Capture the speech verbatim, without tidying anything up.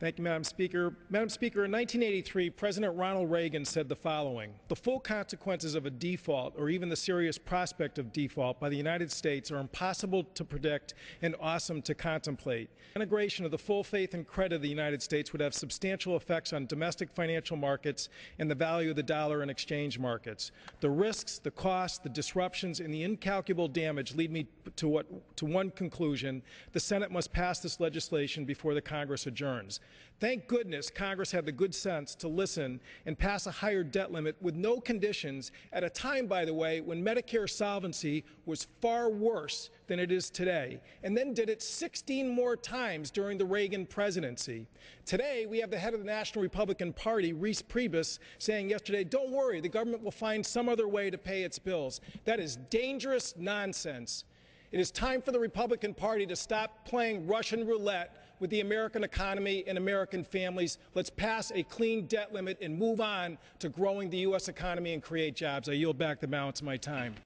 Thank you, Madam Speaker. Madam Speaker, in nineteen eighty-three, President Ronald Reagan said the following: "The full consequences of a default, or even the serious prospect of default, by the United States are impossible to predict and awesome to contemplate. Integration of the full faith and credit of the United States would have substantial effects on domestic financial markets and the value of the dollar in exchange markets. The risks, the costs, the disruptions, and the incalculable damage lead me to what to one conclusion: the Senate must pass this legislation before the Congress adjourns." Thank goodness Congress had the good sense to listen and pass a higher debt limit with no conditions at a time, by the way, when Medicare solvency was far worse than it is today, and then did it sixteen more times during the Reagan presidency. Today, we have the head of the National Republican Party, Reince Priebus, saying yesterday, "Don't worry, the government will find some other way to pay its bills." That is dangerous nonsense. It is time for the Republican Party to stop playing Russian roulette with the American economy and American families. Let's pass a clean debt limit and move on to growing the U S economy and create jobs. I yield back the balance of my time.